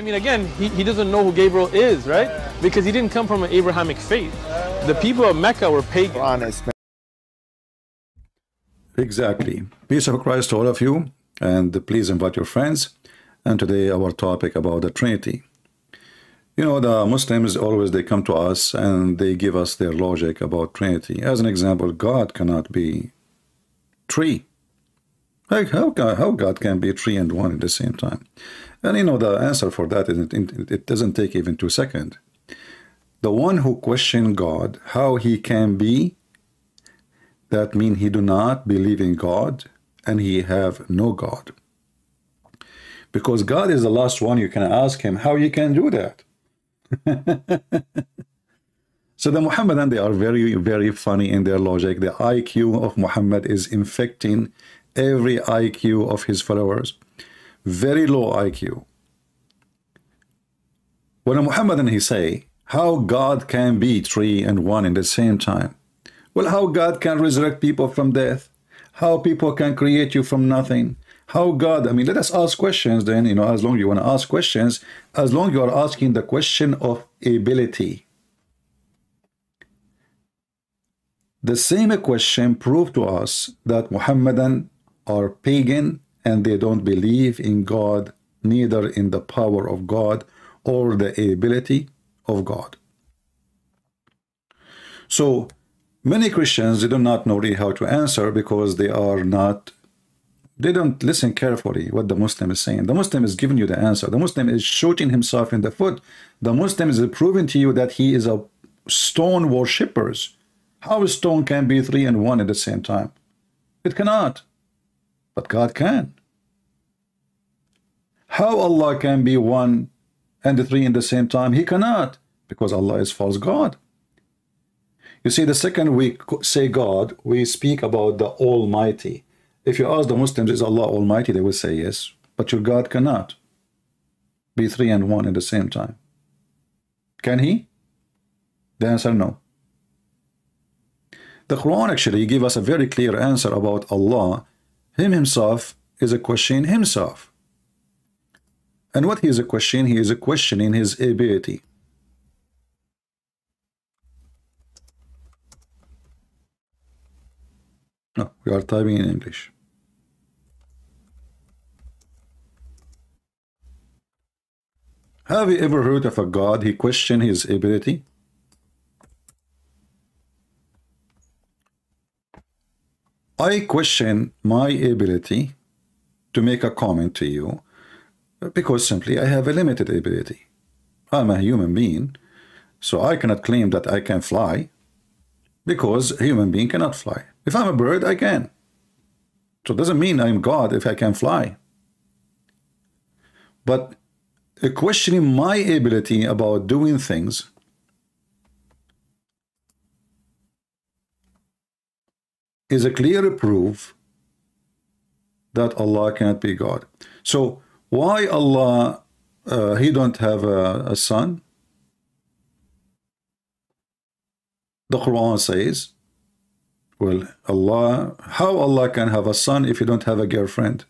I mean, again, he doesn't know who Gabriel is, right? Because he didn't come from an Abrahamic faith. The people of Mecca were pagan. Honest. Exactly. Peace of Christ to all of you, and please invite your friends. And today our topic about the Trinity. You know, the Muslims always, they come to us and they give us their logic about Trinity. As an example, God cannot be three. Like, how God can be three and one at the same time? And you know, the answer for that, it doesn't take even 2 seconds. The one who questioned God, how he can be, that means he do not believe in God, and he have no God. Because God is the last one you can ask him how you can do that. So the Muhammadan, they are very, very funny in their logic. The IQ of Muhammad is infecting every IQ of his followers. Very low IQ. When a Muhammadan, he say, how God can be three and one in the same time? Well, how God can resurrect people from death? How people can create you from nothing? How God, I mean, let us ask questions then, you know, as long as you want to ask questions, as long as you are asking the question of ability. The same question proved to us that Muhammadan are pagan and they don't believe in God, neither in the power of God or the ability of God. So many Christians, they do not know really how to answer because they are not, they don't listen carefully what the Muslim is saying. The Muslim is giving you the answer. The Muslim is shooting himself in the foot. The Muslim is proving to you that he is a stone worshippers. How a stone can be three and one at the same time? It cannot. But God can. How Allah can be one and three at the same time? He cannot, because Allah is false God. You see, the second we say God, we speak about the Almighty. If you ask the Muslims, is Allah Almighty? They will say yes, but your God cannot be three and one at the same time. Can he? The answer, no. The Quran actually gave us a very clear answer about Allah. Him himself is a questioning himself. And what he is a questioning his ability. No, we are typing in English. Have you ever heard of a God he questioned his ability? I question my ability to make a comment to you because simply I have a limited ability. I'm a human being, so I cannot claim that I can fly because a human being cannot fly. If I'm a bird, I can. So it doesn't mean I'm God if I can fly. But questioning my ability about doing things, is a clear proof that Allah cannot be God. So why Allah, he don't have a son? The Quran says, well, Allah, how Allah can have a son if you don't have a girlfriend?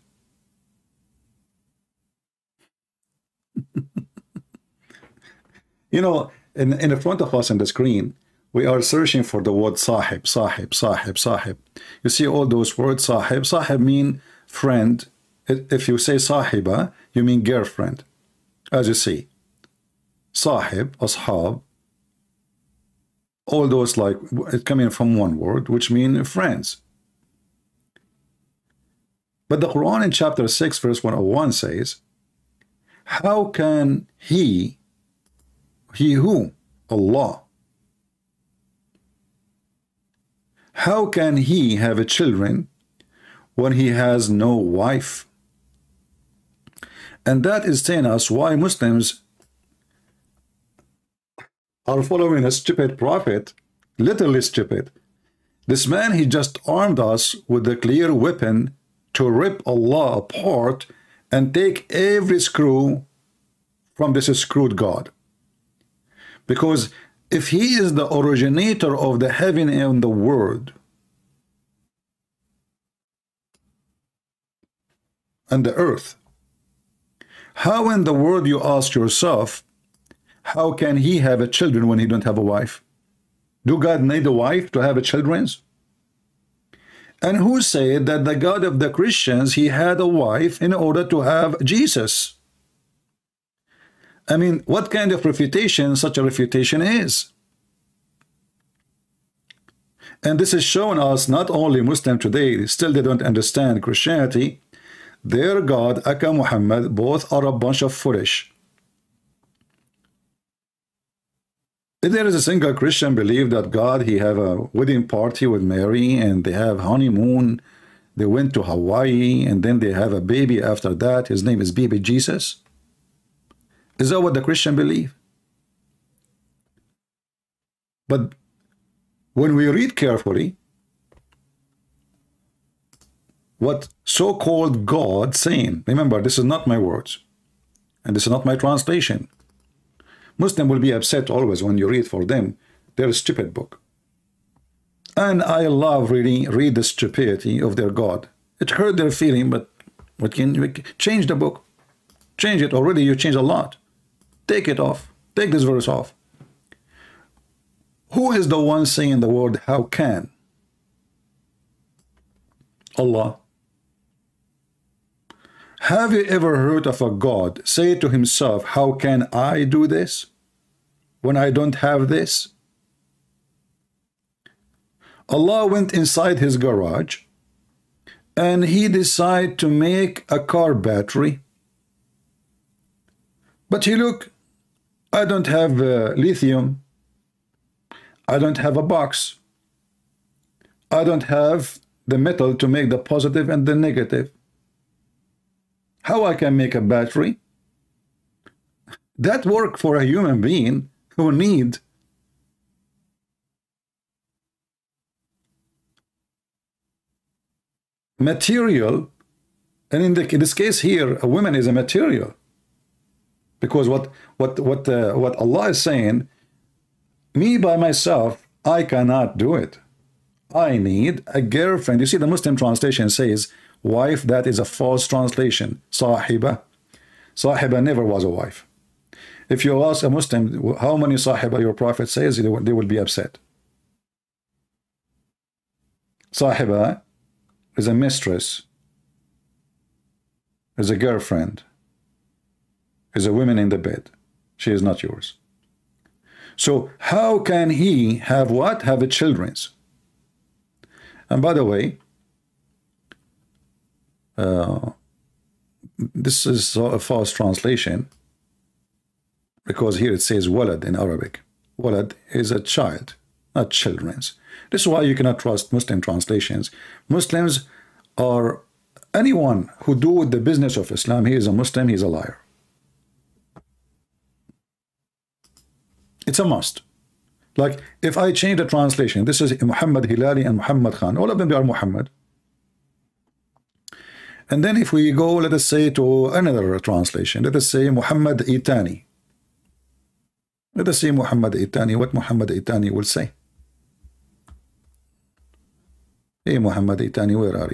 You know, in the front of us on the screen, we are searching for the word Sahib, Sahib, Sahib, Sahib. You see all those words, Sahib. Sahib mean friend. If you say Sahiba, you mean girlfriend, as you see. Sahib, Ashab. All those like it coming from one word, which mean friends. But the Quran in chapter 6, verse 101 says, how can he who? Allah. How can he have a children when he has no wife? And that is telling us why Muslims are following a stupid prophet, literally stupid. This man, he just armed us with a clear weapon to rip Allah apart and take every screw from this screwed God. Because if he is the originator of the heaven and the world, and the earth, How in the world, you ask yourself, how can he have a children when he don't have a wife? Do God need a wife to have a children's? And who said that the God of the Christians, he had a wife in order to have Jesus? I mean, what kind of refutation such a refutation is? And this is showing us not only Muslims today, still they don't understand Christianity. Their God, Aka Muhammad, both are a bunch of foolish. If there is a single Christian believe that God, he have a wedding party with Mary and they have honeymoon, they went to Hawaii and then they have a baby after that, his name is baby Jesus. Is that what the Christian believe? But when we read carefully what so-called God saying, remember, this is not my words and this is not my translation. Muslim will be upset always when you read for them their stupid book. And I love reading, read the stupidity of their God. It hurt their feeling, but what can you change the book? Change it already, you change a lot. Take it off, take this verse off. Who is the one saying the word how can? Allah. Have you ever heard of a God say to himself, how can I do this when I don't have this? Allah went inside his garage and he decided to make a car battery. But he look, I don't have lithium. I don't have a box. I don't have the metal to make the positive and the negative. How I can make a battery? That work for a human being who need material, and in this case here, a woman is a material, because what Allah is saying, me by myself, I cannot do it. I need a girlfriend. You see, the Muslim translation says wife, that is a false translation. Sahiba. Sahiba never was a wife. If you ask a Muslim, how many Sahiba your prophet says, they will be upset. Sahiba is a mistress, is a girlfriend, is a woman in the bed. She is not yours. So how can he have what? Have a children's. And by the way, this is a false translation, because here it says Walad in Arabic. Walad is a child, not children's. This is why you cannot trust Muslim translations. Muslims are anyone who do with the business of Islam. He is a Muslim, he is a liar. It's a must. Like if I change the translation, this is Muhammad Hilali and Muhammad Khan. All of them, they are Muhammad. And then if we go, let us say, to another translation, let us say Muhammad Itani. Let us say Muhammad Itani, what Muhammad Itani will say. Hey, Muhammad Itani, where are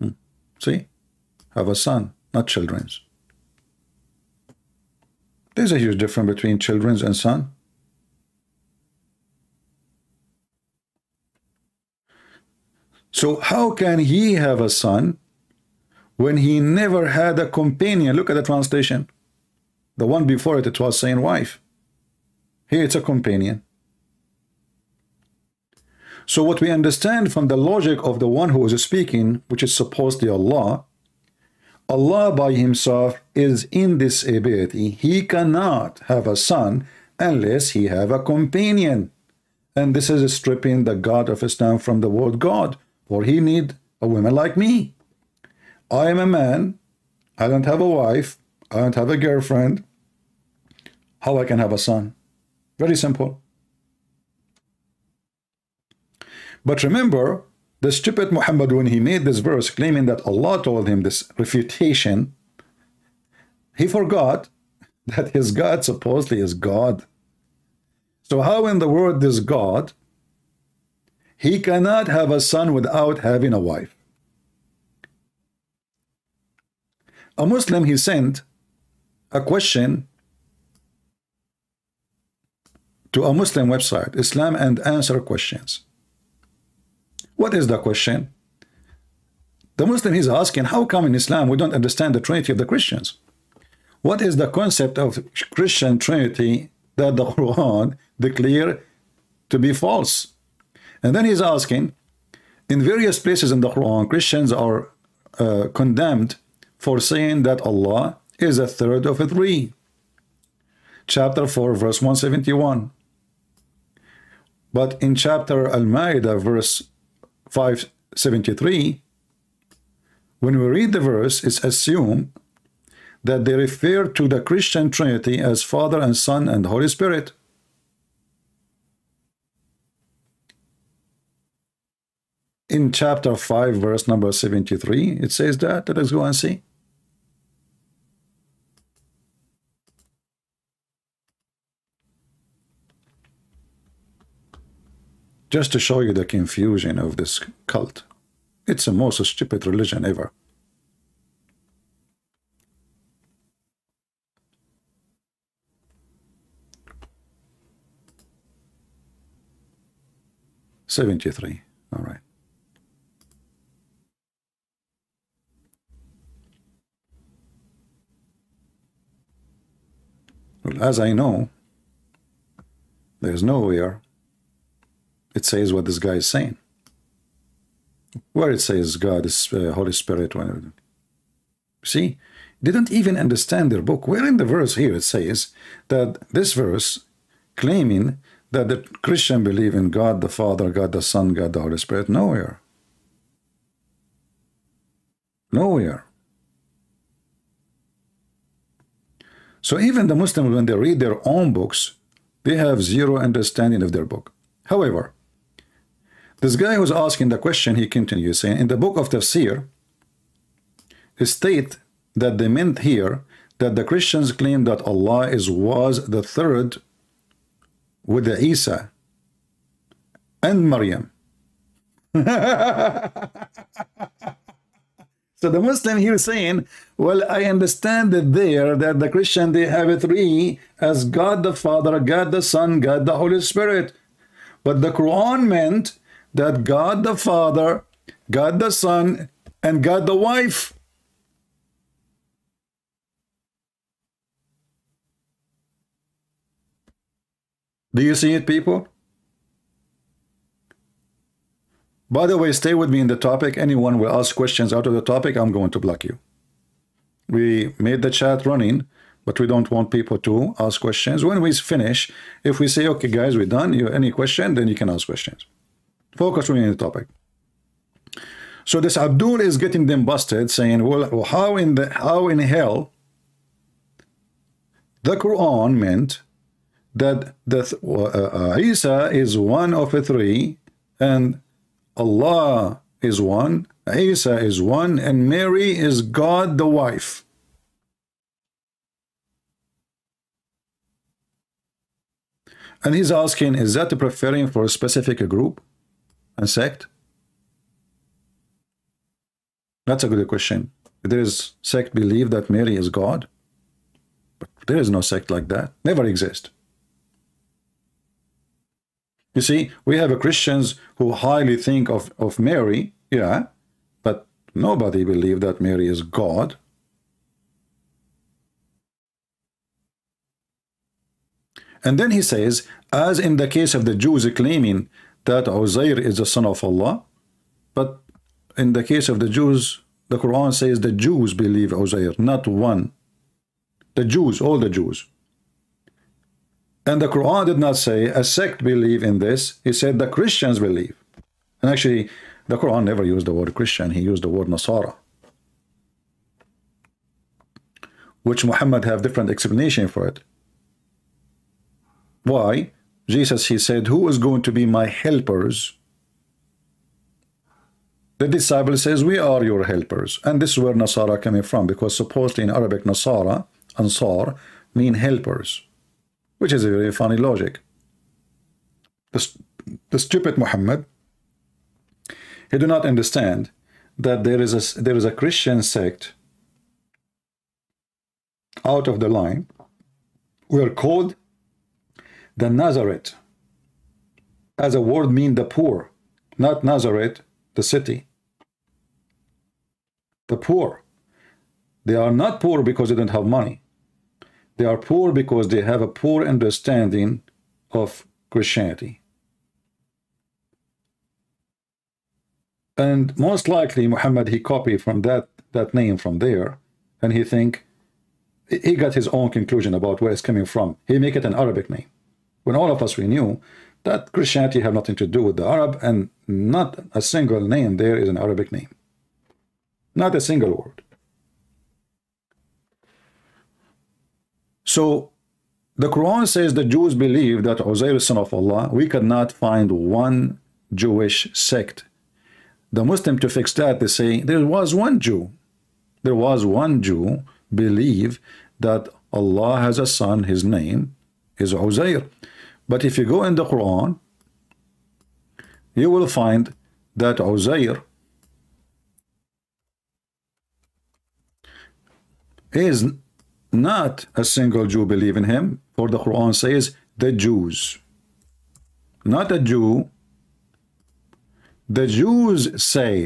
you? See, have a son, not children's. There's a huge difference between children's and son. So how can he have a son when he never had a companion? Look at the translation. The one before it, it was saying wife. Here it's a companion. So what we understand from the logic of the one who is speaking, which is supposedly Allah, Allah by himself is in this ability. He cannot have a son unless he have a companion. And this is stripping the God of Islam from the word God. For he need a woman like me. I am a man. I don't have a wife. I don't have a girlfriend. How I can have a son? Very simple. But remember, the stupid Muhammad, when he made this verse claiming that Allah told him this refutation, he forgot that his God supposedly is God. So how in the world is God? He cannot have a son without having a wife. a Muslim, he sent a question to a Muslim website, Islam and Answer Questions. What is the question? The Muslim is asking, how come in Islam we don't understand the Trinity of the Christians? What is the concept of Christian Trinity that the Quran declares to be false? And then he's asking, in various places in the Quran, Christians are condemned for saying that Allah is a third of a three. Chapter 4, verse 171. But in chapter Al-Ma'idah, verse 573, when we read the verse, it's assumed that they refer to the Christian Trinity as Father and Son and Holy Spirit. In chapter 5, verse number 73, it says that. Let us go and see. Just to show you the confusion of this cult. It's the most stupid religion ever. '73. All right. Well, as I know, there's nowhere it says what this guy is saying. Where it says God is Holy Spirit. See, didn't even understand their book. Where in the verse here it says that this verse claiming that the Christian believe in God the Father, God the Son, God the Holy Spirit. Nowhere. Nowhere. So even the Muslims, when they read their own books, they have zero understanding of their book. However, this guy who's asking the question, he continues saying, in the book of Tafsir, it states that they meant here that the Christians claim that Allah was the third with the Isa and Maryam. So the Muslim here saying, well, I understand that that the Christian, they have a three as God the Father, God the Son, God the Holy Spirit. But the Quran meant that God the Father, God the Son, and God the wife. Do you see it, people? By the way, stay with me in the topic. Anyone will ask questions out of the topic, I'm going to block you. We made the chat running, but we don't want people to ask questions. When we finish, if we say, okay, guys, we're done, you have any question, then you can ask questions. Focus on the topic. So this Abdul is getting them busted, saying, well, how in hell the Quran meant that Isa is one of the three, and Allah is one, Isa is one, and Mary is God the wife. And he's asking, is that preferring for a specific group and sect? That's a good question. There is sect believe that Mary is God, but there is no sect like that. Never exist. You see, we have Christians who highly think of Mary, yeah, but nobody believes that Mary is God. And then he says, as in the case of the Jews claiming that Uzair is the son of Allah, but in the case of the Jews, the Quran says the Jews believe Uzair, not one. The Jews, all the Jews. And the Quran did not say a sect believe in this. He said the Christians believe. And actually, the Quran never used the word Christian. He used the word Nasara. Which Muhammad have different explanation for it. Why? Jesus, he said, who is going to be my helpers? The disciple says, we are your helpers. And this is where Nasara coming from. Because supposedly in Arabic, Nasara, Ansar, mean helpers. Which is a very funny logic. The stupid Muhammad, he do not understand that there is a Christian sect out of the line were called the Nazareth, as a word means the poor, not Nazareth, the city. The poor. They are not poor because they don't have money. They are poor because they have a poor understanding of Christianity. And most likely Muhammad, he copied from that name from there, and he think he got his own conclusion about where it's coming from. He make it an Arabic name, when all of us we knew that Christianity have nothing to do with the Arab, and not a single name there is an Arabic name, not a single word. So the Quran says the Jews believe that Uzair is son of Allah. We could not find one Jewish sect. The Muslim, to fix that, they say there was one Jew. There was one Jew believe that Allah has a son, his name is Uzair. But if you go in the Quran, you will find that Uzair is not a single Jew believe in him, for the Quran says the Jews, not a Jew. The Jews say.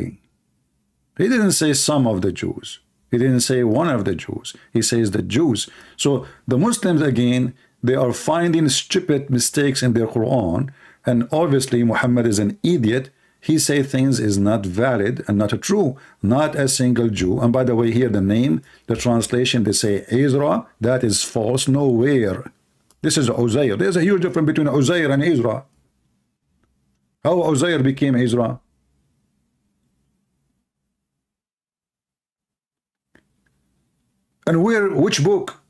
He didn't say some of the Jews. He didn't say one of the Jews. He says the Jews. So the Muslims, again, they are finding stupid mistakes in their Quran, and obviously Muhammad is an idiot. He say things is not valid and not true. Not a single Jew. And by the way, here the name, the translation, they say Ezra. That is false. Nowhere. This is Uzair. There's a huge difference between Uzair and Ezra. How Uzair became Ezra? And where, which book?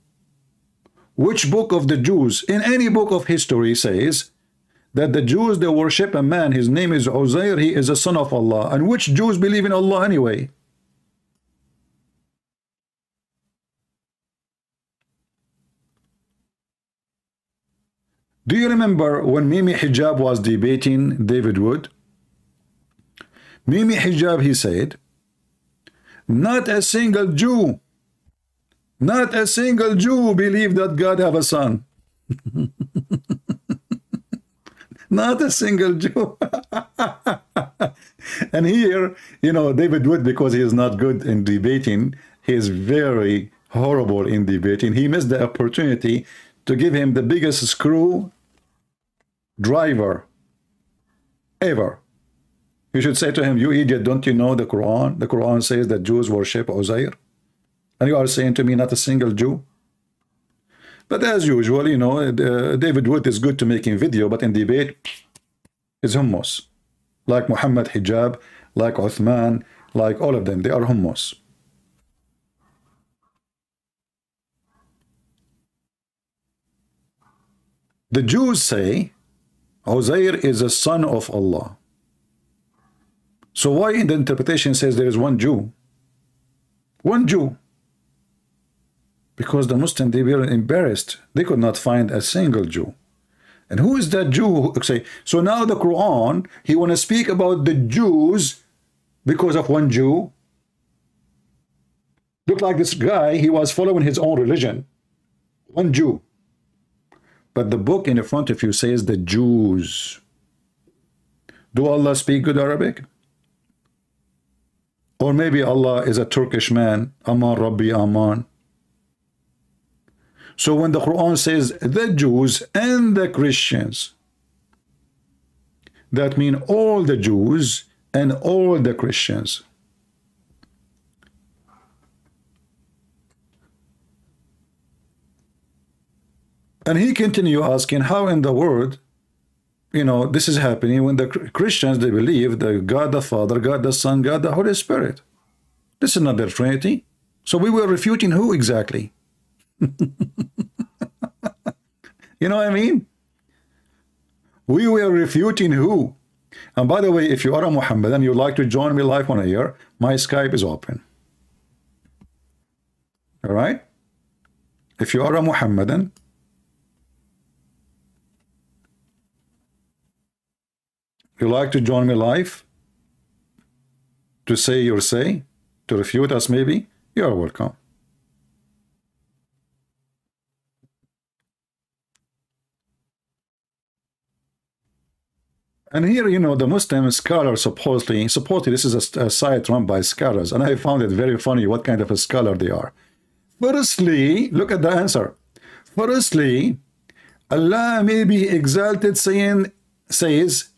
Which book of the Jews, in any book of history, says that the Jews, they worship a man, his name is Uzair, he is a son of Allah? And which Jews believe in Allah anyway? Do you remember when Mimi Hijab was debating David Wood? Mimi Hijab, he said, not a single Jew, not a single Jew believe that God have a son. Not a single Jew. And here, you know, David Wood, because he is not good in debating, he is very horrible in debating. He missed the opportunity to give him the biggest screw driver ever. You should say to him, you idiot, don't you know the Quran? The Quran says that Jews worship Uzair. And you are saying to me, not a single Jew? But as usual, you know, David Wood is good to making video, but in debate, it's hummus. Like Muhammad Hijab, like Uthman, like all of them, they are hummus. The Jews say Uzair is a son of Allah. So why in the interpretation says there is one Jew? One Jew. Because the Muslims, they were embarrassed. They could not find a single Jew. And who is that Jew? So now the Quran, he want to speak about the Jews because of one Jew. Look like this guy, he was following his own religion. One Jew. But the book in the front of you says the Jews. Do Allah speak good Arabic? Or maybe Allah is a Turkish man. Aman Rabbi Aman. So when the Quran says the Jews and the Christians, that means all the Jews and all the Christians. And he continued asking, how in the world, you know, this is happening when the Christians, they believe the God the Father, God the Son, God the Holy Spirit. This is not their Trinity. So we were refuting who exactly? You know what I mean? We were refuting who? And by the way, if you are a Muhammadan, you'd like to join me live on air, my Skype is open. All right? If you are a Muhammadan, you like to join me live to say your say, to refute us maybe, you are welcome. And here, you know, the Muslim scholar supposedly this is a site run by scholars, and I found it very funny what kind of a scholar they are. Firstly, look at the answer. Firstly, Allah may be exalted says,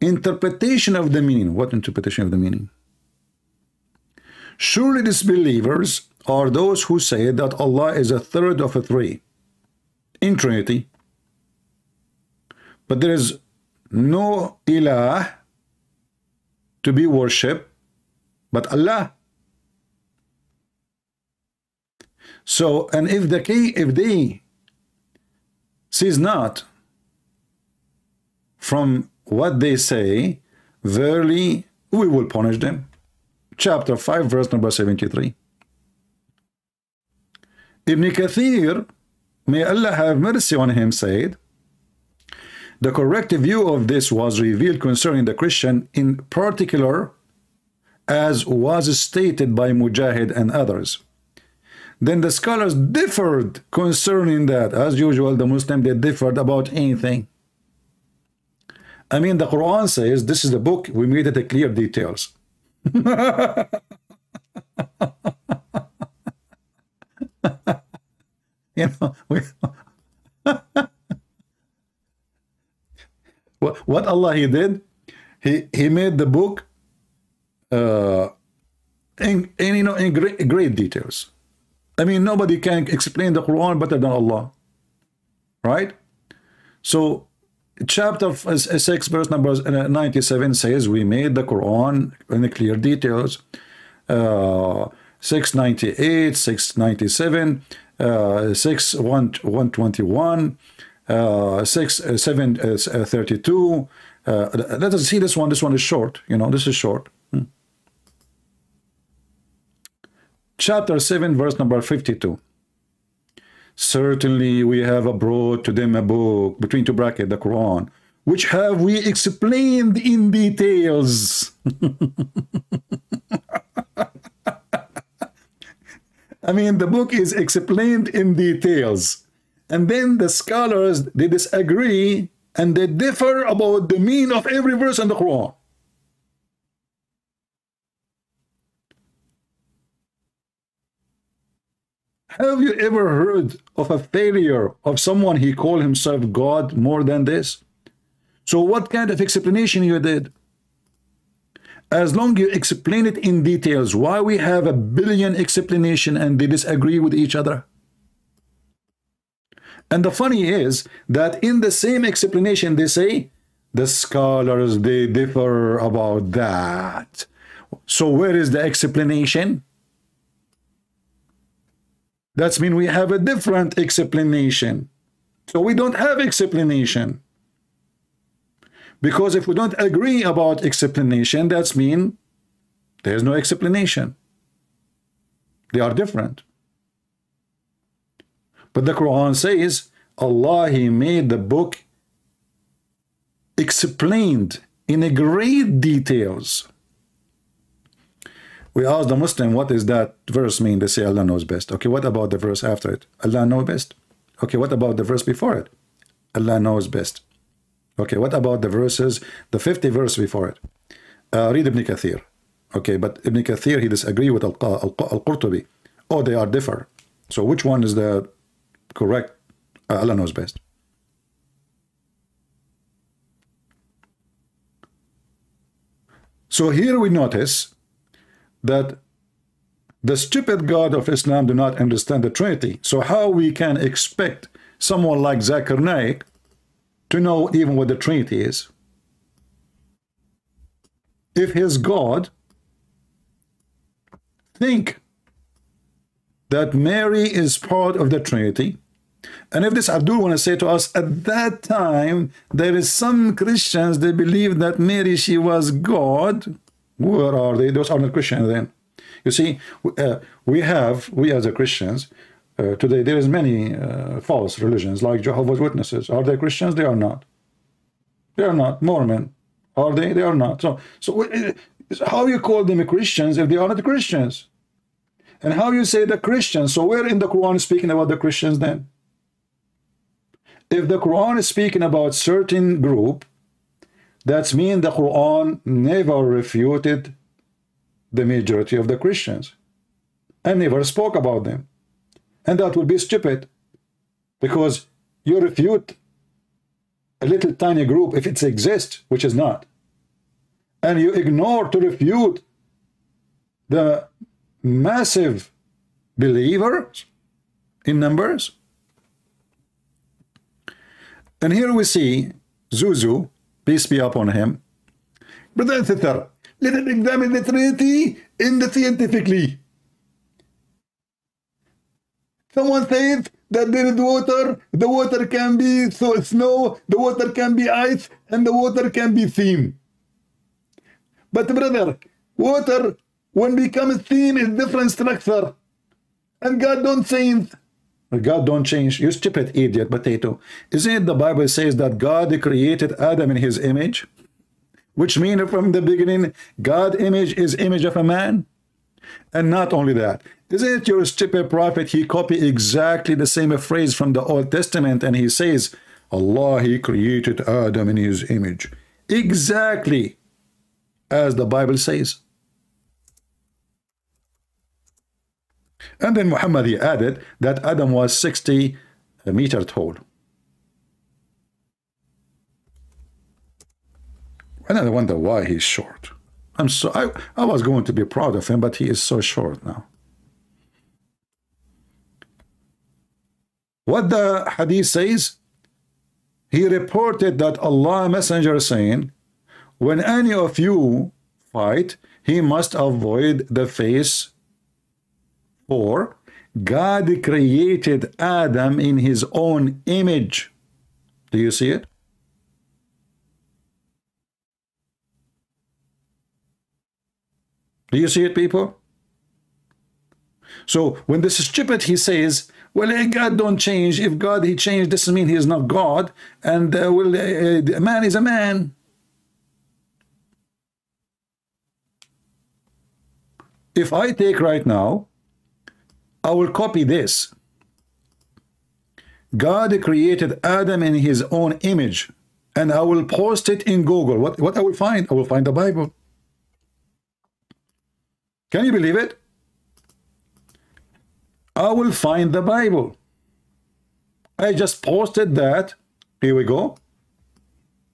interpretation of the meaning. What interpretation of the meaning? Surely disbelievers are those who say that Allah is a third of a three in Trinity. But there is no ilah to be worshipped but Allah. So, and if they cease not from what they say, verily we will punish them. Chapter 5, verse number 73. Ibn Kathir, may Allah have mercy on him, said, the correct view of this was revealed concerning the Christian in particular, as was stated by Mujahid and others. Then the scholars differed concerning that. As usual, the Muslims, they differed about anything. I mean, the Quran says, this is the book, we made it a clear details. You know, what Allah he did, he made the book in great details. I mean, nobody can explain the Quran better than Allah, right? So chapter 6 verse number 97 says we made the Quran in the clear details. 698, 697, 6 121, 6 7 32. Let us see this one is short, you know, this is short. Chapter 7 verse number 52. Certainly we have brought to them a book, between two brackets, the Quran, which have we explained in details. I mean, the book is explained in details. And then the scholars, they disagree and they differ about the meaning of every verse in the Quran. Have you ever heard of a failure of someone he called himself God more than this? So what kind of explanation you did? As long as you explain it in details, why we have a billion explanation and they disagree with each other? And the funny is that in the same explanation they say, the scholars, they differ about that. So where is the explanation? That's mean we have a different explanation. So we don't have explanation. Because if we don't agree about explanation, that's mean there's no explanation. They are different. But the Quran says, Allah, he made the book explained in a great details. We ask the Muslim, what is that verse mean? They say Allah knows best. Okay, what about the verse after it? Allah knows best. Okay, what about the verse before it? Allah knows best. Okay, what about the verses, the 50 verse before it? Read Ibn Kathir. Okay, but Ibn Kathir, he disagrees with Al-Qurtubi. Oh, they are differ. So which one is the correct? Allah knows best. So here we notice that the stupid God of Islam do not understand the Trinity. So how we can expect someone like Zakir Naik to know even what the Trinity is? If his God think that Mary is part of the Trinity, and if this Abdul want to say to us, at that time, there is some Christians, they believe that Mary, she was God. Where are they? Those are not Christians then. You see, we as a Christians, today there is many false religions like Jehovah's Witnesses. Are they Christians? They are not. They are not. Mormon. Are they? They are not. So how you call them Christians if they are not Christians? And how you say the Christians? So where in the Quran is speaking about the Christians then? If the Quran is speaking about certain group, That means the Quran never refuted the majority of the Christians and never spoke about them. And that would be stupid, because you refute a little tiny group if it exists, which is not. And you ignore to refute the massive believers in numbers. And here we see Zuzu, peace be upon him. Brother and sister, let us examine the Trinity scientifically. Someone says that there is water, the water can be snow, the water can be ice, and the water can be steam. But brother, water, when becomes steam, is different structure. And God don't change. God don't change. You stupid idiot, potato. Isn't it the Bible says that God created Adam in his image? Which means from the beginning, God's image is image of a man. And not only that, isn't it your stupid prophet, he copied exactly the same phrase from the Old Testament, and he says, Allah, he created Adam in his image. Exactly as the Bible says. And then Muhammad, he added that Adam was 60 meters tall. And I wonder why he's short. I was going to be proud of him, but he is so short now. What the hadith says, he reported that Allah messenger saying, when any of you fight, he must avoid the face, for God created Adam in his own image. Do you see it? Do you see it, people? So when this is stupid, he says, well, God don't change. If God, he changed, this means he is not God. And man is a man. If I take right now, I will copy this. God created Adam in his own image. And I will post it in Google. What I will find? I will find the Bible. Can you believe it? I will find the Bible. I just posted that. Here we go.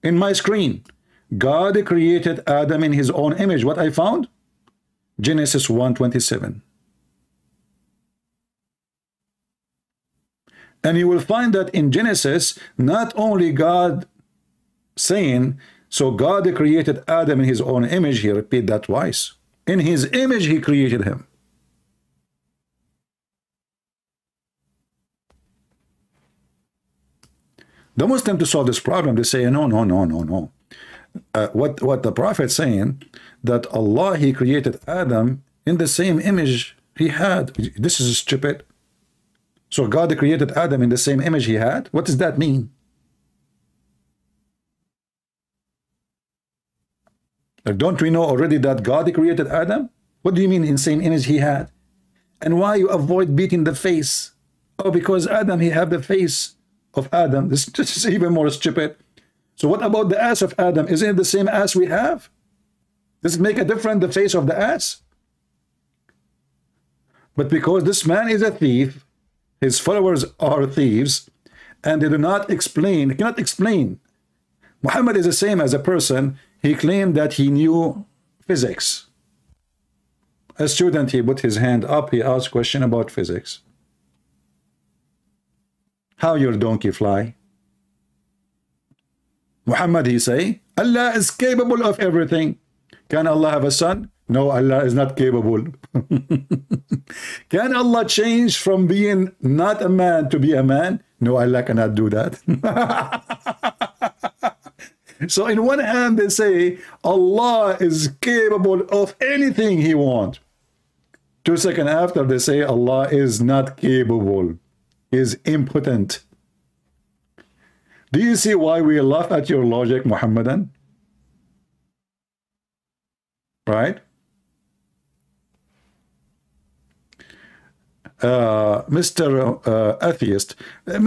In my screen. God created Adam in his own image. What I found? Genesis 1:27. And you will find that in Genesis, not only God saying, so God created Adam in his own image. He repeat that twice. In his image, he created him. The Muslims, to solve this problem, they say, no. What the prophet saying, that Allah, he created Adam in the same image he had. This is stupid. So God created Adam in the same image he had? What does that mean? Don't we know already that God created Adam? What do you mean in same image he had? And why you avoid beating the face? Oh, because Adam, he have the face of Adam. This is even more stupid. So what about the ass of Adam? Isn't it the same ass we have? Does it make a difference, the face of the ass? But because this man is a thief, his followers are thieves, and they do not explain, they cannot explain. Muhammad is the same as a person. He claimed that he knew physics. A student, he put his hand up, he asked question about physics. How your donkey fly? Muhammad, he say, Allah is capable of everything. Can Allah have a son? No, Allah is not capable. Can Allah change from being not a man to be a man? No, Allah cannot do that. So in one hand they say Allah is capable of anything he wants. 2 seconds after they say Allah is not capable, is impotent. Do you see why we laugh at your logic, Muhammadan? Right? Mr. Atheist,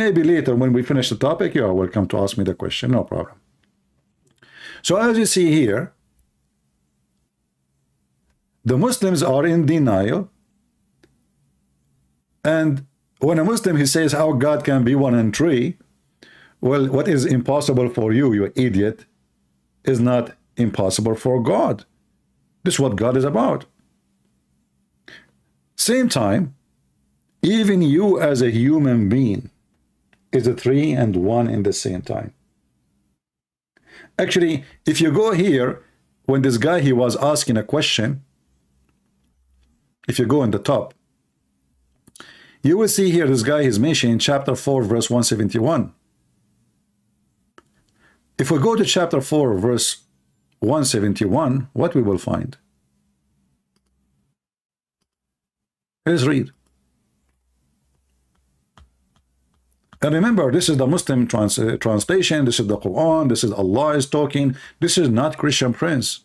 maybe later when we finish the topic, you are welcome to ask me the question, no problem. So as you see here, the Muslims are in denial. And when a Muslim, he says, how God can be one and three? Well, what is impossible for you, you idiot, is not impossible for God. This is what God is about. Same time, even you as a human being is a three and one in the same time. Actually, if you go here, when this guy, he was asking a question, if you go in the top, you will see here this guy is mentioned in chapter 4, verse 171. If we go to chapter 4, verse 171, what we will find? Let's read. And remember, this is the Muslim translation, this is the Quran, this is Allah is talking, this is not Christian Prince.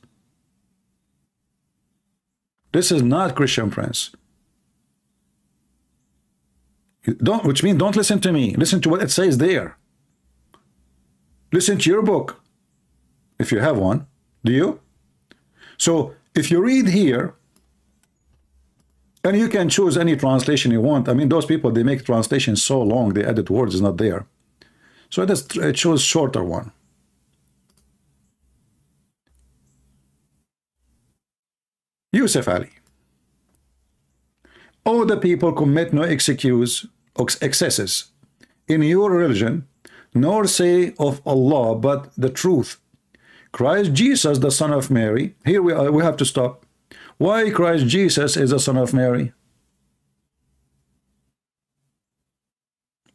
This is not Christian Prince. Which means don't listen to me. Listen to what it says there. Listen to your book, if you have one. Do you? So if you read here, and you can choose any translation you want. I mean, those people, they make translations so long, they edit words, is not there. So I just chose shorter one. Yusuf Ali. All the people commit no excesses in your religion, nor say of Allah but the truth. Christ Jesus, the son of Mary. Here we have to stop. Why Christ Jesus is the son of Mary?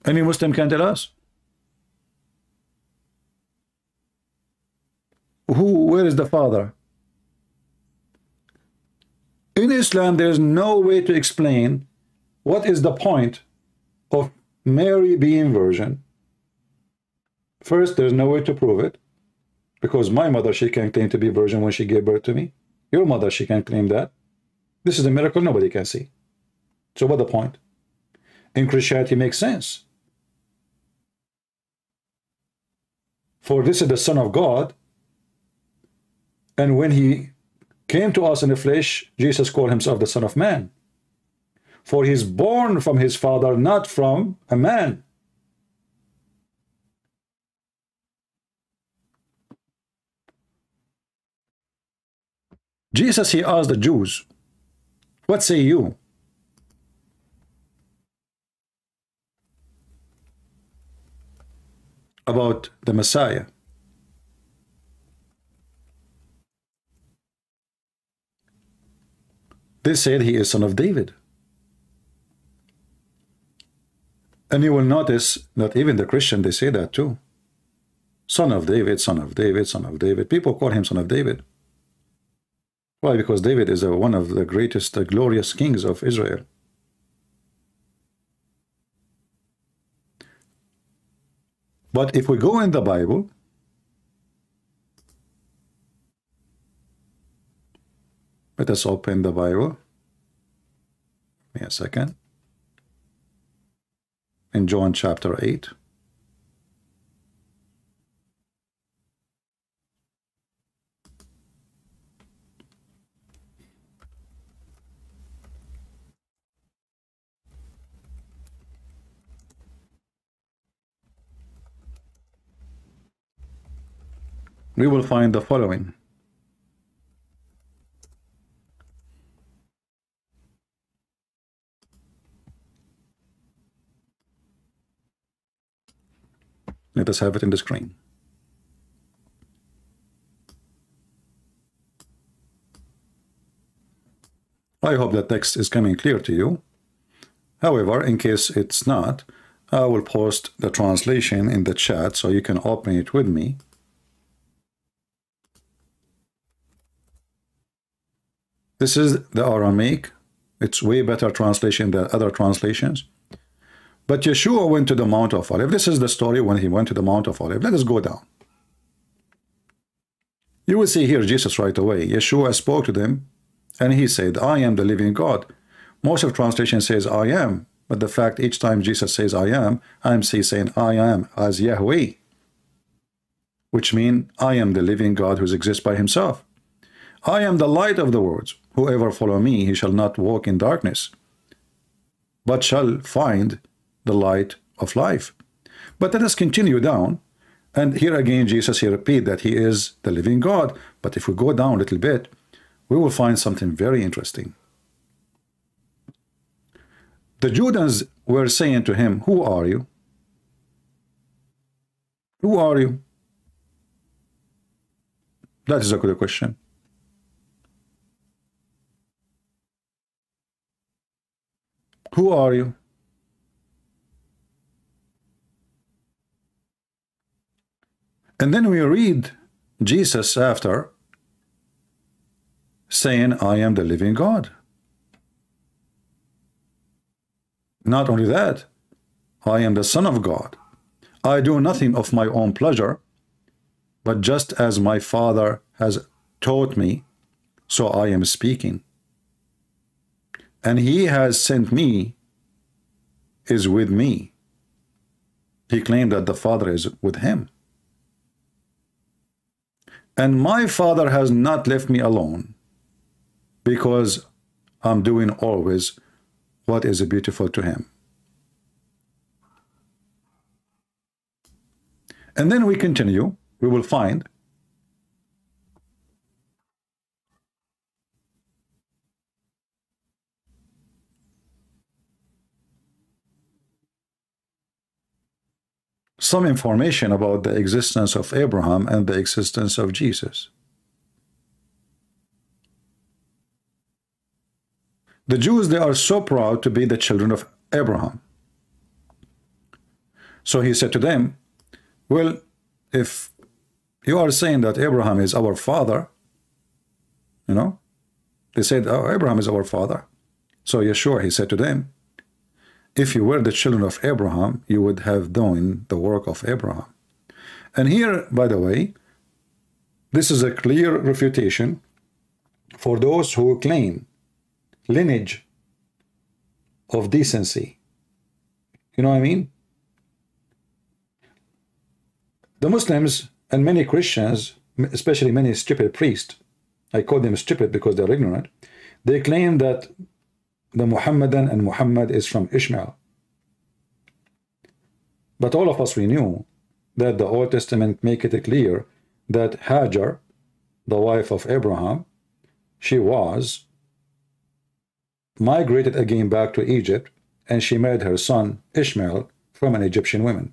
Any Muslim can tell us? Where is the father? In Islam, there is no way to explain what is the point of Mary being virgin. First, there's no way to prove it, because my mother, she can claim to be virgin when she gave birth to me. Your mother, she can claim that. This is a miracle nobody can see. So what's the point? In Christianity, it makes sense. For this is the Son of God, and when he came to us in the flesh, Jesus called himself the Son of Man. For he is born from his father, not from a man. Jesus, he asked the Jews, what say you? About the Messiah. They said he is son of David. And you will notice that even the Christian, they say that too. Son of David, son of David, son of David. People call him son of David. Why? Because David is one of the greatest, glorious kings of Israel. But if we go in the Bible, let us open the Bible. Give me a second. In John chapter 8. We will find the following. Let us have it in the screen. I hope the text is coming clear to you. However, in case it's not, I will post the translation in the chat so you can open it with me. This is the Aramaic. It's way better translation than other translations. But Yeshua went to the Mount of Olives. This is the story when he went to the Mount of Olives. Let us go down. You will see here Jesus right away. Yeshua spoke to them, and he said, I am the living God. Most of translation says, I am. But the fact each time Jesus says, I am, I'm saying, I am, as Yahweh. which mean I am the living God who exists by himself. I am the light of the world. Whoever follow me, he shall not walk in darkness, but shall find the light of life. But let us continue down. And here again, Jesus, he repeats that he is the living God. But if we go down a little bit, we will find something very interesting. The Judeans were saying to him, who are you? Who are you? That is a good question. Who are you? And then we read Jesus after saying, I am the living God. Not only that, I am the Son of God. I do nothing of my own pleasure, but just as my Father has taught me, so I am speaking. And he has sent me, is with me. He claimed that the Father is with him. And my Father has not left me alone, because I'm doing always what is beautiful to him. And then we continue, we will find some information about the existence of Abraham and the existence of Jesus. The Jews, they are so proud to be the children of Abraham. So he said to them, well, if you are saying that Abraham is our father, you know, they said, oh, Abraham is our father. So Yeshua, he said to them, if you were the children of Abraham, you would have done the work of Abraham. And here, by the way, this is a clear refutation for those who claim lineage of decency. You know what I mean? The Muslims and many Christians, especially many stupid priests, I call them stupid because they're ignorant, they claim that the Muhammadan and Muhammad is from Ishmael. But all of us, we knew that the Old Testament make it clear that Hagar, the wife of Abraham, she was migrated again back to Egypt, and she married her son Ishmael from an Egyptian woman.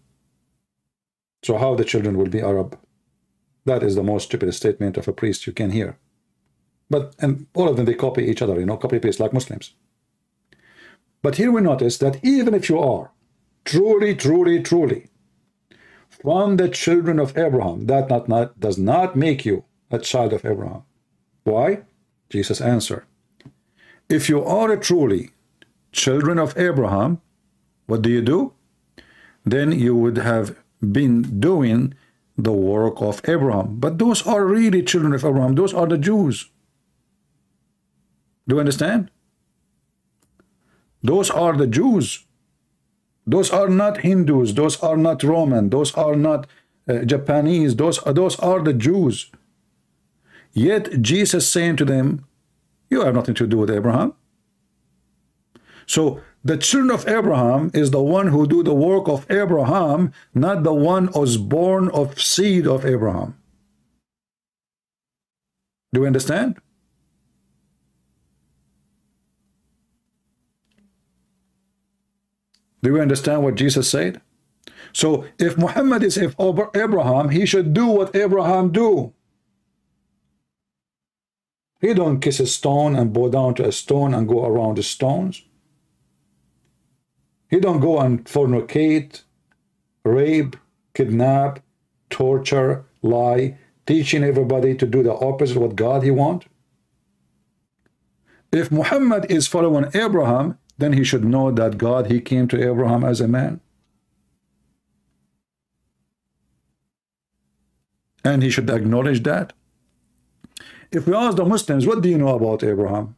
So how the children will be Arab? That is the most stupid statement of a priest you can hear. But, and all of them, they copy each other, you know, copy paste like Muslims. But here we notice that even if you are truly from the children of Abraham, that does not make you a child of Abraham. Why? Jesus answered, if you are truly children of Abraham, what do you do? Then you would have been doing the work of Abraham. But those are really children of Abraham. Those are the Jews. Do you understand? Those are the Jews. Those are not Hindus. Those are not Roman. Those are not Japanese. Those are the Jews. Yet Jesus saying to them, you have nothing to do with Abraham. So the children of Abraham is the one who do the work of Abraham, not the one who was born of seed of Abraham. Do you understand? Do you understand what Jesus said? So if Muhammad is over Abraham, he should do what Abraham do. He don't kiss a stone and bow down to a stone and go around the stones. He don't go and fornicate, rape, kidnap, torture, lie, teaching everybody to do the opposite of what God he want. If Muhammad is following Abraham, then he should know that God, he came to Abraham as a man. And he should acknowledge that. If we ask the Muslims, what do you know about Abraham?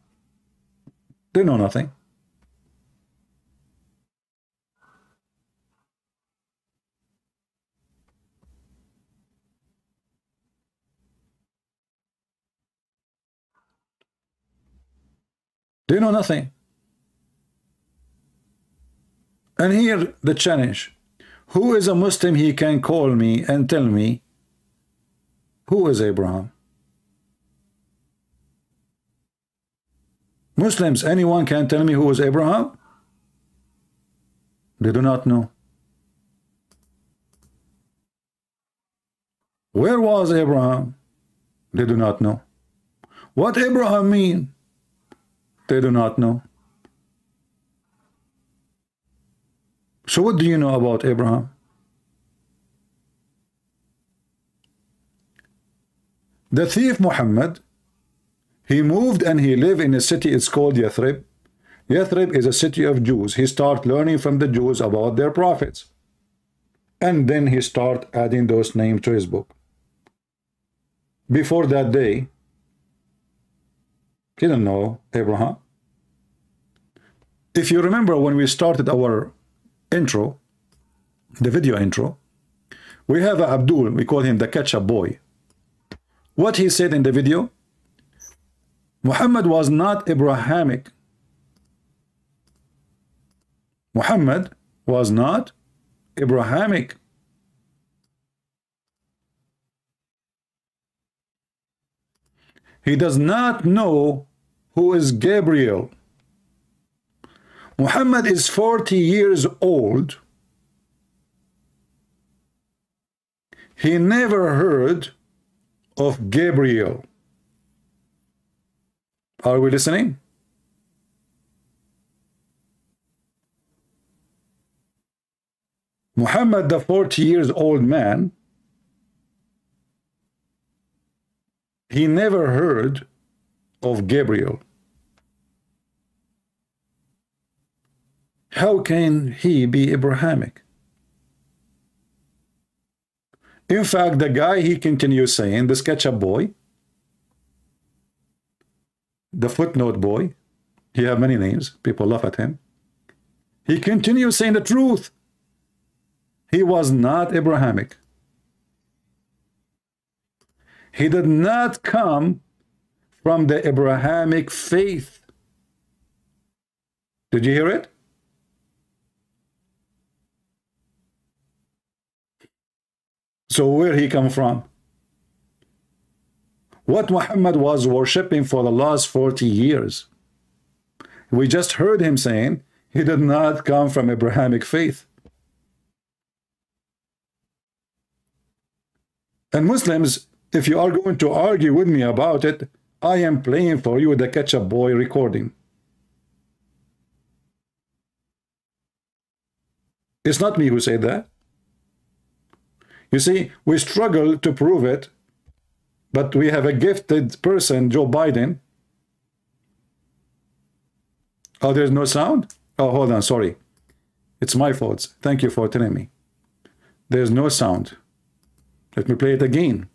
They know nothing. They know nothing. And here the challenge. Who is a Muslim he can call me and tell me who is Abraham? Muslims, anyone can tell me who is Abraham? They do not know. Where was Abraham? They do not know. What Abraham mean? They do not know. So what do you know about Abraham? The thief Muhammad, he moved and he lived in a city, it's called Yathrib. Yathrib is a city of Jews. He started learning from the Jews about their prophets. And then he started adding those names to his book. Before that day, he didn't know Abraham. If you remember when we started our intro, the video intro, we have Abdul, we call him the ketchup boy. What he said in the video, Muhammad was not Abrahamic. Muhammad was not Abrahamic. He does not know who is Gabriel. Muhammad is 40 years old. He never heard of Gabriel. Are we listening? Muhammad, the 40 years old man, he never heard of Gabriel. How can he be Abrahamic? In fact, the guy, he continues saying, this ketchup boy, the footnote boy, he have many names, people laugh at him. He continues saying the truth. He was not Abrahamic. He did not come from the Abrahamic faith. Did you hear it? So where he come from? What Muhammad was worshipping for the last 40 years. We just heard him saying he did not come from Abrahamic faith. And Muslims, if you are going to argue with me about it, I am playing for you the ketchup boy recording. It's not me who said that. You see, we struggle to prove it, but we have a gifted person, Joe Biden. Oh, there's no sound? Oh, hold on, sorry. It's my fault. Thank you for telling me. There's no sound. Let me play it again.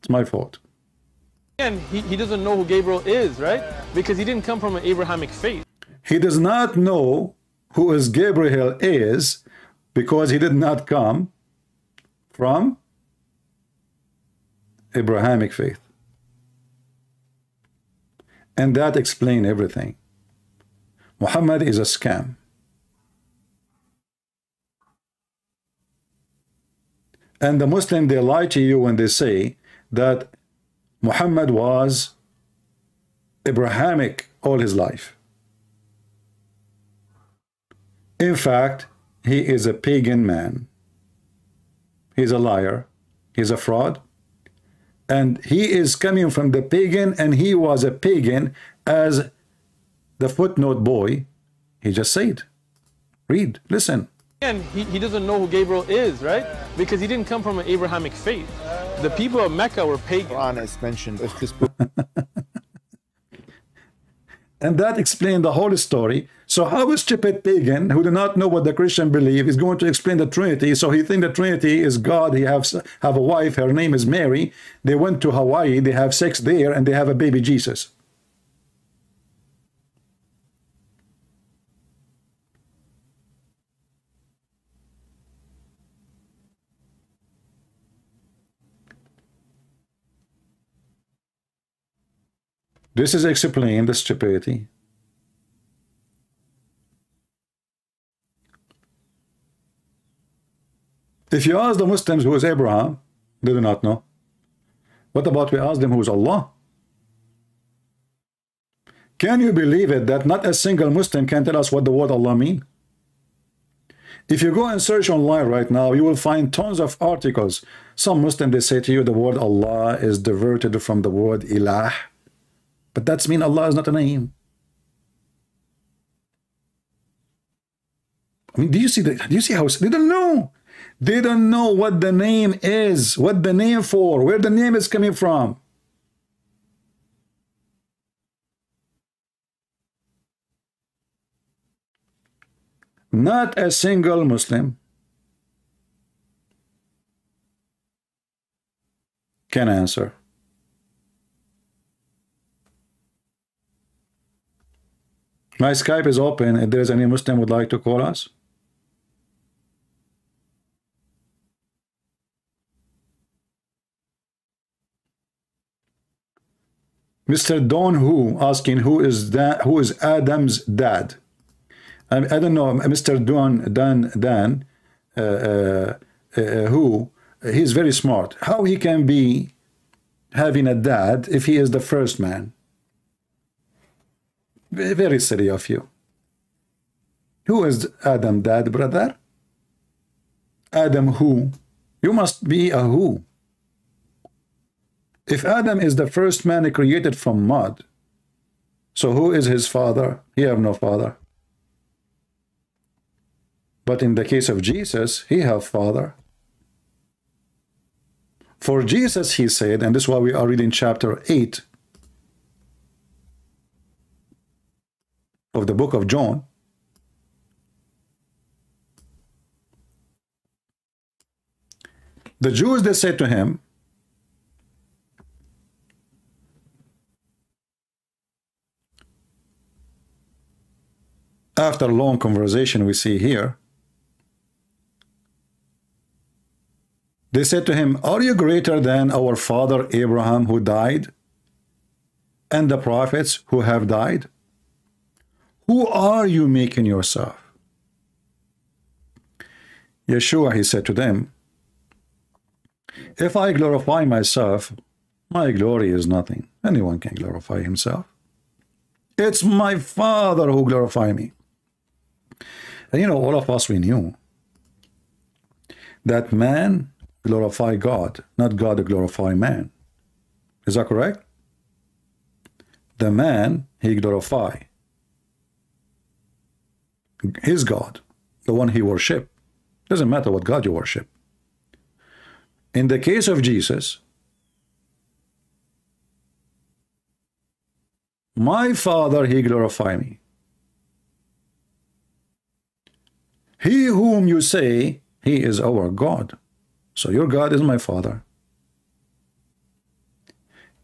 It's my fault. Again, he doesn't know who Gabriel is, right? Because he didn't come from an Abrahamic faith. He does not know who is Gabriel is because he did not come from Abrahamic faith. And that explains everything. Muhammad is a scam. And the Muslim, they lie to you when they say that Muhammad was Abrahamic all his life. In fact, he is a pagan man. He's a liar. He's a fraud. And he is coming from the pagan, and he was a pagan as the footnote boy. He just said, read, listen. Again, he doesn't know who Gabriel is, right? Because he didn't come from an Abrahamic faith. The people of Mecca were pagan. Quran has mentioned this book. And that explained the whole story. So how a stupid pagan who do not know what the Christian believe is going to explain the Trinity? So he thinks the Trinity is God. He have a wife. Her name is Mary. They went to Hawaii. They have sex there, and they have a baby Jesus. This is explaining the stupidity If you ask the Muslims who is Abraham, they do not know. What about we ask them who is Allah? Can you believe it that not a single Muslim can tell us what the word Allah means? If you go and search online right now, you will find tons of articles. Some Muslims, they say to you, the word Allah is diverted from the word Ilah. But that's mean Allah is not a name. I mean, do you see that? Do you see how they don't know? They don't know what the name is, what the name for, where the name is coming from. Not a single Muslim can answer. My Skype is open if there is any Muslim would like to call us. Mr. Don Who asking who is that, who is Adam's dad? I don't know, Mr. Don, who, he's very smart. How he can be having a dad if he is the first man? Very silly of you. Who is Adam, dad, brother? Adam who? You must be a who. If Adam is the first man created from mud, so who is his father? He have no father. But in the case of Jesus, he have father. For Jesus, he said, and this is why we are reading chapter 8 of the book of John. The Jews, they said to him, after a long conversation we see here, they said to him, are you greater than our father Abraham who died, and the prophets who have died? Who are you making yourself? Yeshua, he said to them, if I glorify myself, my glory is nothing. Anyone can glorify himself. It's my Father who glorifies me. And you know, all of us, we knew that man glorify God, not God glorify man. Is that correct? The man, he glorify his God, the one he worship. Doesn't matter what God you worship. In the case of Jesus, my Father, he glorify me. He whom you say, he is our God. So your God is my Father.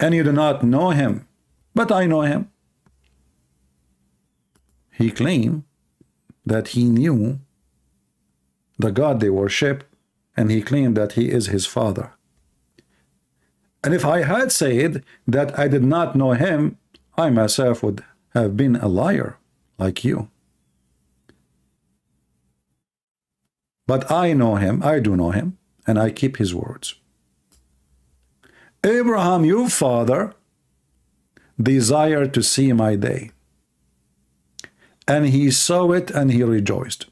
And you do not know him, but I know him. He claimed that he knew the God they worship, and he claimed that he is his Father. And if I had said that I did not know him, I myself would have been a liar like you. But I know him, I do know him, and I keep his words. Abraham, your father, desired to see my day. And he saw it and he rejoiced.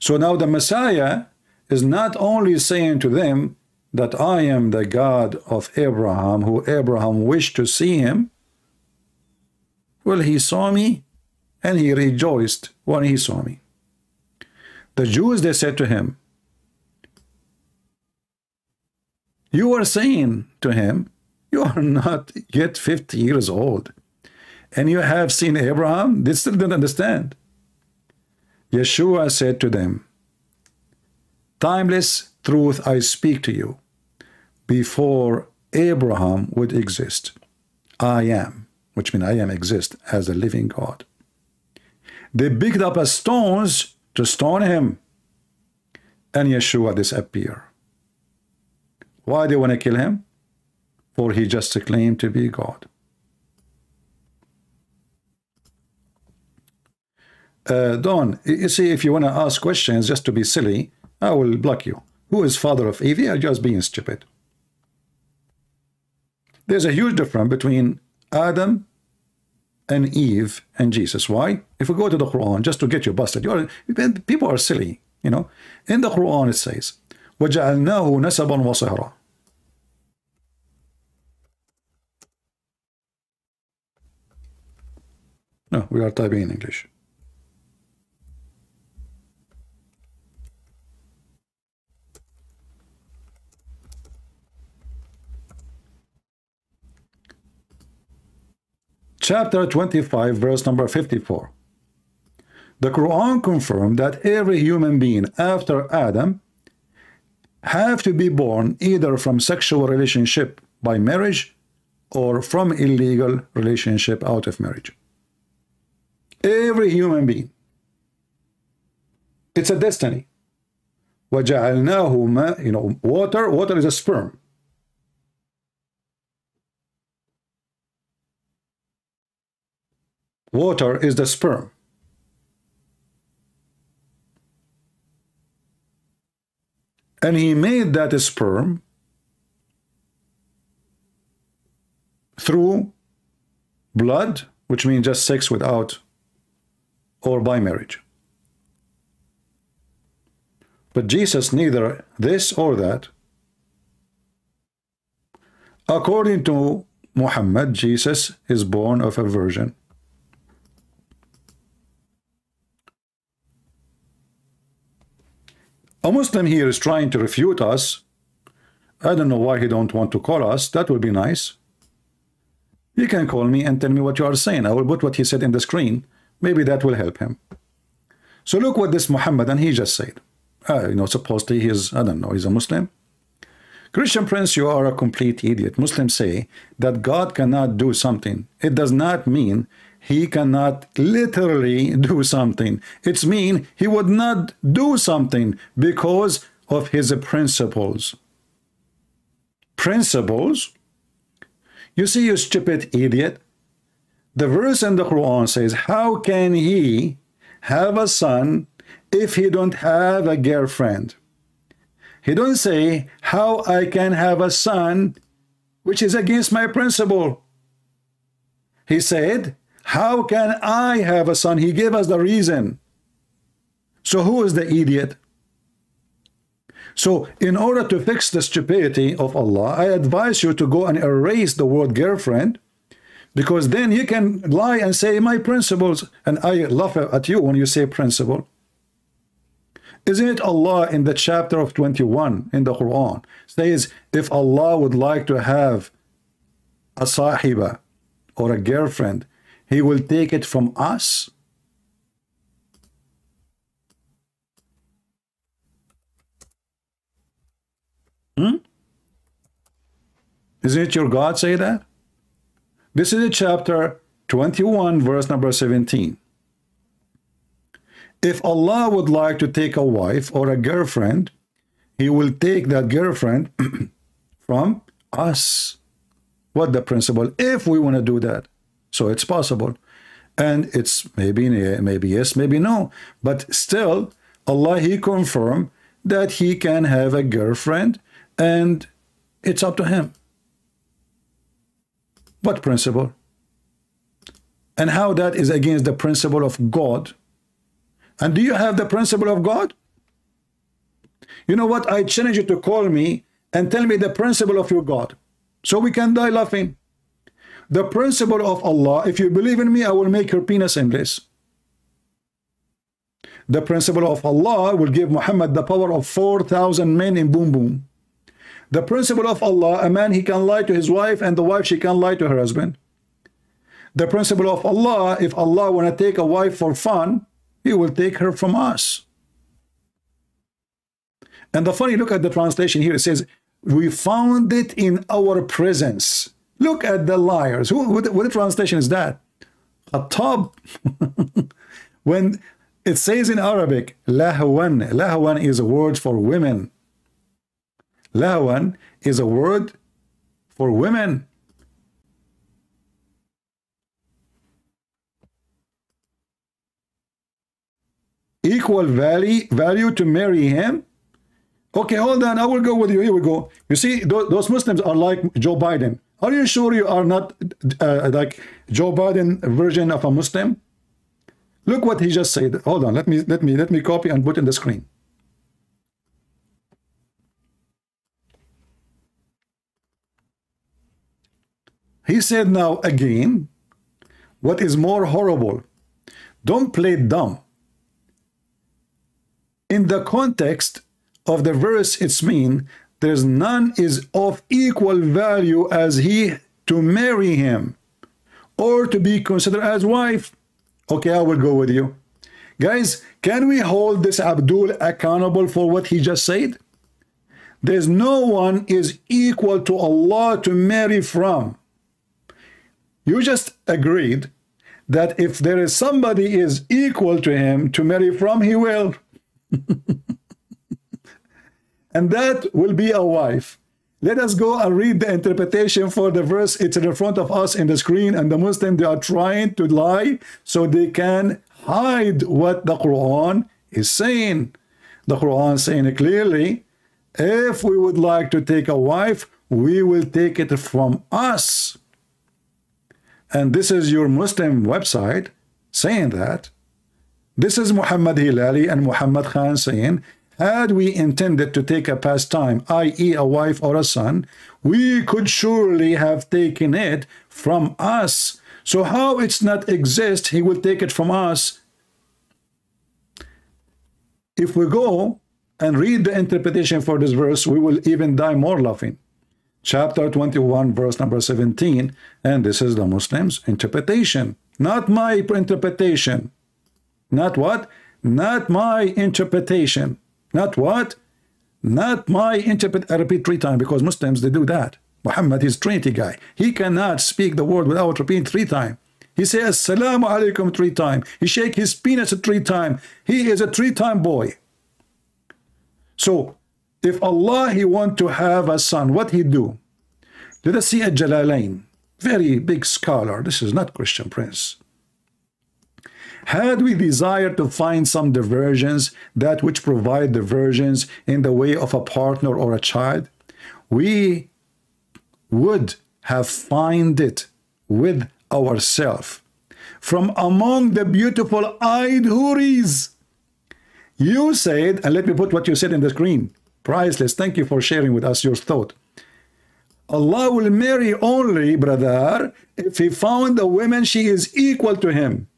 So now the Messiah is not only saying to them that I am the God of Abraham, who Abraham wished to see him. Well, he saw me, and he rejoiced when he saw me. The Jews, they said to him, you are saying to him, you are not yet 50 years old, and you have seen Abraham? They still didn't understand. Yeshua said to them, timeless truth I speak to you. Before Abraham would exist, I am. Which means I am exist as a living God. They picked up a stones to stone him, and Yeshua disappeared. Why they want to kill him? For he just claimed to be God. Don, you see, if you want to ask questions just to be silly, I will block you. Who is father of Evie? I'm just being stupid. There's a huge difference between Adam and Eve and Jesus. Why? If we go to the Quran, just to get you busted, people are silly, you know. In the Quran it says, وَجَعَلْنَاهُ نَسَبًا وَصِهْرًا. No, we are typing in English. Chapter 25, verse number 54. The Quran confirmed that every human being after Adam have to be born either from sexual relationship by marriage or from illegal relationship out of marriage. Every human being. It's a destiny. وَجَعَلْنَاهُ مَا, you know, water. Water is a sperm. Water is the sperm. And he made that a sperm through blood, which means just sex without or by marriage. But Jesus neither this or that. According to Muhammad, Jesus is born of a virgin. A Muslim here is trying to refute us. I don't know why he don't want to call us. That would be nice. You can call me and tell me what you are saying. I will put what he said in the screen. Maybe that will help him. So look what this Muhammadan he just said. You know, supposedly he is, I don't know, he's a Muslim. Christian Prince, you are a complete idiot. Muslims say that God cannot do something. It does not mean he cannot literally do something. It's mean he would not do something because of his principles. Principles? You see, you stupid idiot. The verse in the Quran says, how can he have a son if he don't have a girlfriend? He don't say, how I can have a son, which is against my principle. He said, how can I have a son? He gave us the reason. So who is the idiot? So in order to fix the stupidity of Allah, I advise you to go and erase the word girlfriend, because then you can lie and say my principles. And I laugh at you when you say principle. Isn't it Allah in the chapter of 21 in the Quran says, if Allah would like to have a Sahiba or a girlfriend, he will take it from us? Hmm? Isn't it your God say that? This is chapter 21, verse number 17. If Allah would like to take a wife or a girlfriend, he will take that girlfriend from us. What the principle? If we want to do that. So it's possible, and it's maybe yes, maybe no, but still Allah he confirmed that he can have a girlfriend, and it's up to him. What principle? And how that is against the principle of God? And do you have the principle of God? You know what? I challenge you to call me and tell me the principle of your God, so we can die laughing. The principle of Allah, if you believe in me, I will make your penis endless. The principle of Allah will give Muhammad the power of 4,000 men in boom boom. The principle of Allah, a man he can lie to his wife, and the wife she can lie to her husband. The principle of Allah, if Allah want to take a wife for fun, he will take her from us. And the funny, look at the translation here, it says, we found it in our presence. Look at the liars. What translation is that? Khattab. When it says in Arabic, Lahwan. Lahwan is a word for women. Lahwan is a word for women. Equal value to marry him Okay, hold on, I will go with you. Here we go. You see, those Muslims are like Joe Biden. Are you sure you are not like Joe Biden version of a Muslim? Look what he just said. Hold on, let me copy and put in the screen. He said, now again, what is more horrible? Don't play dumb. In the context of the verse, it's mean there's none is of equal value as he to marry him or to be considered as wife. Okay, I will go with you. Guys, can we hold this Abdul accountable for what he just said? There's no one is equal to Allah to marry from. You just agreed that if there is somebody is equal to him to marry from, he will. And that will be a wife. Let us go and read the interpretation for the verse. It's in front of us in the screen, and the Muslims, they are trying to lie so they can hide what the Quran is saying. The Quran is saying it clearly, if we would like to take a wife, we will take it from us. And this is your Muslim website saying that. This is Muhammad Hilali and Muhammad Khan saying, had we intended to take a pastime, i.e. a wife or a son, we could surely have taken it from us. So how it's not exist, he will take it from us. If we go and read the interpretation for this verse, we will even die more laughing. Chapter 21, verse number 17, and this is the Muslims' interpretation, not my interpretation. Not what? Not my interpretation. Not what? Not my interpretation. I repeat 3 times because Muslims, they do that. Muhammad is Trinity guy. He cannot speak the word without repeating 3 times. He says, Assalamu alaikum 3 times. He shakes his penis 3 times. He is a 3-time boy. So, if Allah, he want to have a son, what he do? Let us see a Jalalain, very big scholar. This is not Christian Prince. Had we desired to find some diversions, that which provide diversions in the way of a partner or a child, we would have find it with ourselves from among the beautiful-eyed Huris. You said, and let me put what you said in the screen. Priceless, thank you for sharing with us your thought. Allah will marry only, brother, if he found a woman she is equal to him.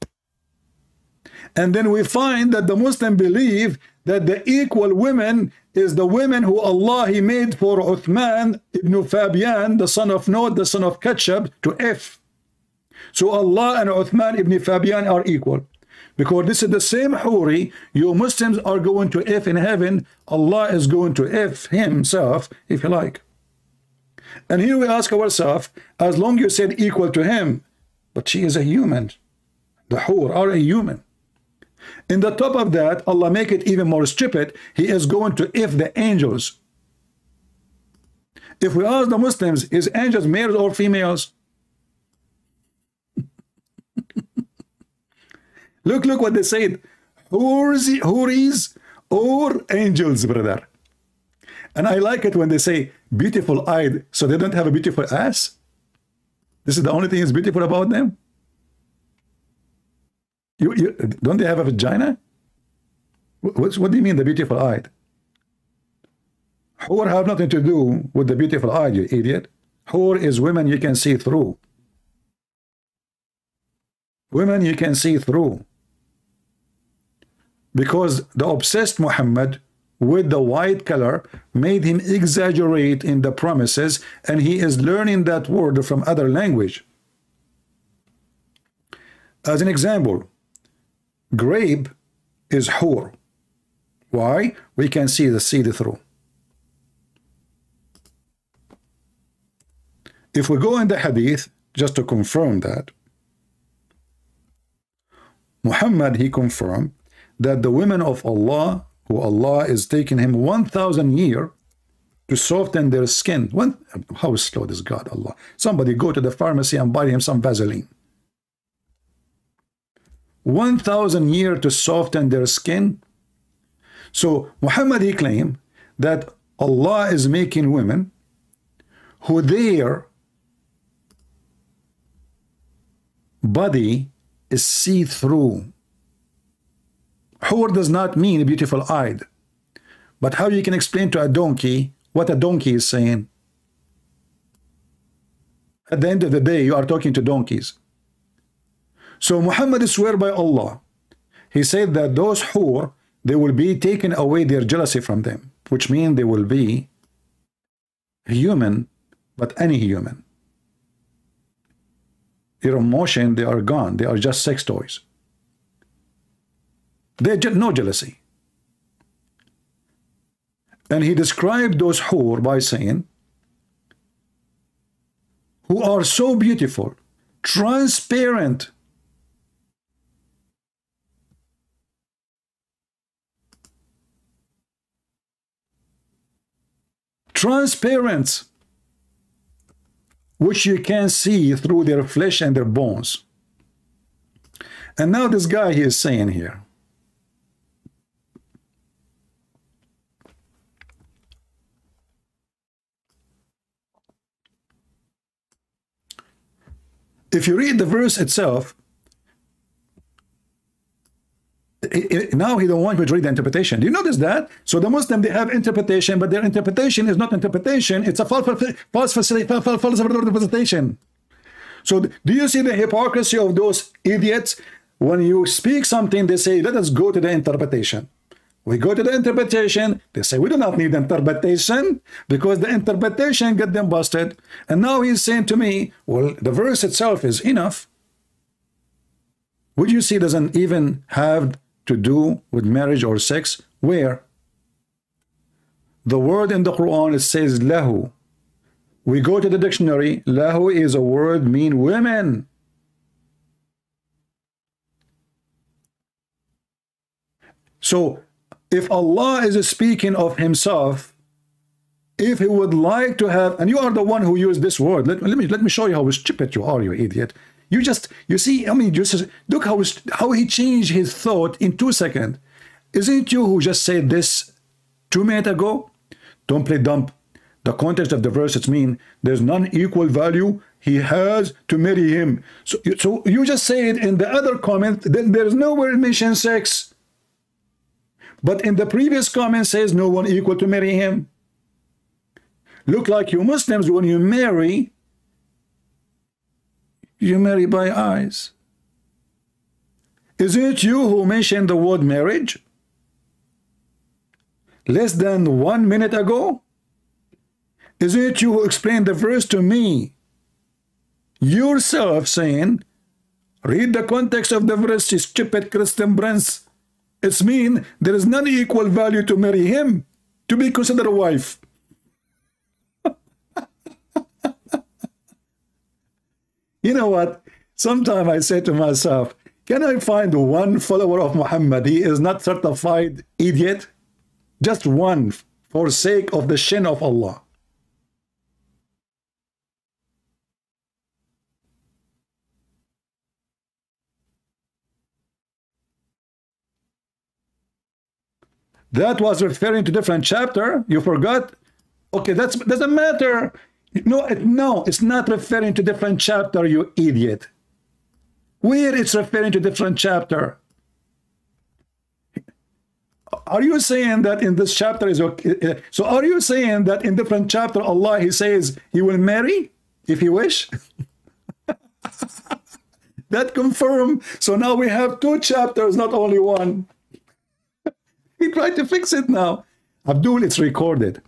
And then we find that the Muslim believe that the equal women is the women who Allah he made for Uthman ibn Fabian, the son of Noah, the son of Ketchab, to F. So Allah and Uthman ibn Fabian are equal. Because this is the same Huri, you Muslims are going to F in heaven, Allah is going to F himself, if you like. And here we ask ourselves, as long you said equal to him, but she is a human. The Hur are a human. In the top of that, Allah make it even more stupid, he is going to F the angels. If we ask the Muslims, is angels males or females? Look what they said. Huris or angels, brother. And I like it when they say beautiful eyed, so they don't have a beautiful ass. This is the only thing is beautiful about them. Don't they have a vagina? What do you mean the beautiful eyed? Hur have nothing to do with the beautiful eyed, you idiot. Hur is women you can see through. Women you can see through. Because the obsessed Muhammad with the white color made him exaggerate in the promises, and he is learning that word from other language. As an example, grape is hur. Why? We can see the seed through. If we go in the hadith, just to confirm that, Muhammad, he confirmed that the women of Allah, who Allah is taking him 1,000 years to soften their skin. How slow is God, Allah? Somebody go to the pharmacy and buy him some Vaseline. 1,000 years to soften their skin. So Muhammad, he claimed that Allah is making women who their body is see-through. Hur does not mean beautiful-eyed. But how you can explain to a donkey what a donkey is saying? At the end of the day, you are talking to donkeys. So Muhammad swear by Allah. He said that those hur, they will be taken away their jealousy from them, which means they will be human, but any human. Their emotion, they are gone. They are just sex toys. They no jealousy. And he described those hur by saying, who are so beautiful, transparent, transparent, which you can see through their flesh and their bones. And now this guy, he is saying here, if you read the verse itself, now he don't want me to read the interpretation. Do you notice that? So the Muslim, they have interpretation, but their interpretation is not interpretation. It's a false representation. So do you see the hypocrisy of those idiots? When you speak something, they say, let us go to the interpretation. We go to the interpretation. They say, we do not need interpretation because the interpretation get them busted. And now he's saying to me, well, the verse itself is enough. Would you see doesn't even have to do with marriage or sex, where the word in the Quran, it says lahu. We go to the dictionary, lahu is a word mean women. So if Allah is speaking of himself, if he would like to have, and you are the one who used this word, let me show you how stupid you are, you idiot. You just, you see, I mean, just look how he changed his thought in 2 seconds. Isn't you who just said this 2 minutes ago? Don't play dumb. The context of the verse, it means there's none equal value. He has to marry him. So you just say it in the other comment, then there's nowhere mentioned sex. But in the previous comment says no one equal to marry him. Look like you Muslims, when you marry by eyes. Isn't it you who mentioned the word marriage less than 1 minute ago? Isn't it you who explained the verse to me? Yourself saying, read the context of the verse, you stupid Christian Prince. It's mean there is none equal value to marry him to be considered a wife. You know what? Sometimes I say to myself, can I find one follower of Muhammad? He is not certified idiot. Just one, for sake of the shin of Allah. That was referring to different chapter. You forgot? Okay, that doesn't matter. No, it's not referring to different chapter, you idiot. Where it's referring to different chapter? Are you saying that in this chapter is okay? So are you saying that in different chapter, Allah, he says he will marry if he wish? That confirm. So now we have 2 chapters, not only one. He tried to fix it now. Abdul, it's recorded.